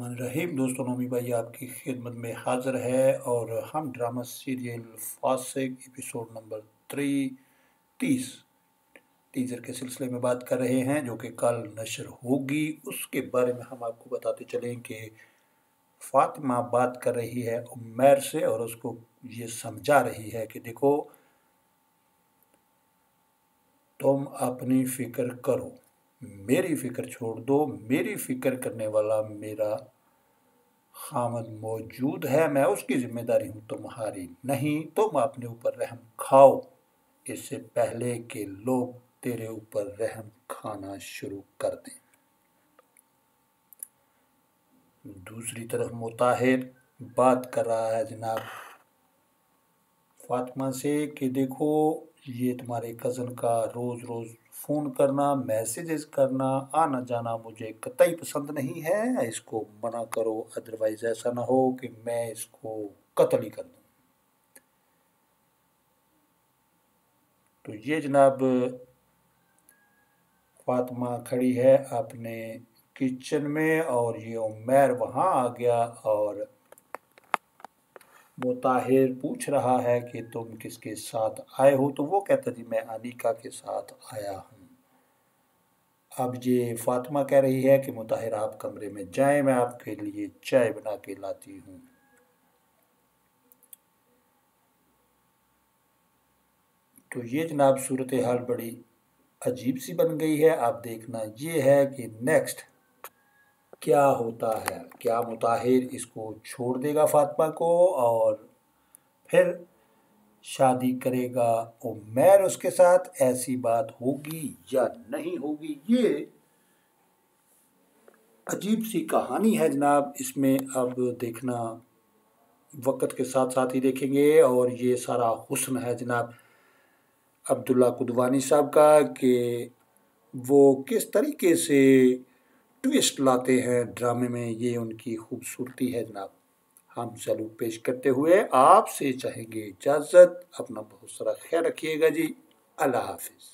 रहीम दोस्तों, नोमी भाई आपकी खिदमत में हाज़िर है और हम drama serial फासिक episode number 3 teaser के सिलसिले में बात कर रहे हैं जो कि कल नशर होगी। उसके बारे में हम आपको बताते चलें कि फातिमा बात कर रही है उमैर से और उसको ये समझा रही है कि देखो तुम अपनी फ़िक्र करो, मेरी फ़िक्र छोड़ दो। मेरी फ़िक्र करने वाला मेरा खामद मौजूद है, मैं उसकी ज़िम्मेदारी हूँ, तुम्हारी नहीं। तुम अपने ऊपर रहम खाओ इससे पहले कि लोग तेरे ऊपर रहम खाना शुरू कर दें। दूसरी तरफ मुताहिर बात कर रहा है जनाब फातिमा से कि देखो ये तुम्हारे कज़न का रोज़ रोज़ फ़ोन करना, मैसेजेस करना, आना जाना मुझे कतई पसंद नहीं है। इसको मना करो, अदरवाइज़ ऐसा ना हो कि मैं इसको कत्ल ही कर दूँ। तो ये जनाब फातिमा खड़ी है अपने किचन में और ये उमैर वहाँ आ गया और मुताहिर पूछ रहा है कि तुम किसके साथ आए हो, तो वो कहता जी मैं अनीका के साथ आया हूँ। अब ये फातिमा कह रही है कि मुताहिर आप कमरे में जाएं, मैं आपके लिए चाय बना के लाती हूँ। तो ये जनाब सूरत हाल बड़ी अजीब सी बन गई है। आप देखना ये है कि नेक्स्ट क्या होता है, क्या मुताहिर इसको छोड़ देगा फातिमा को और फिर शादी करेगा उमैर उसके साथ, ऐसी बात होगी या नहीं होगी। ये अजीब सी कहानी है जनाब, इसमें अब देखना वक्त के साथ साथ ही देखेंगे। और ये सारा हुस्न है जनाब अब्दुल्ला कुदवानी साहब का कि वो किस तरीके से ट्विस्ट लाते हैं ड्रामे में, ये उनकी खूबसूरती है जनाब। हम जरूर पेश करते हुए आपसे चाहेंगे इजाज़त। अपना बहुत सारा ख्याल रखिएगा जी, अल्लाह हाफिज़।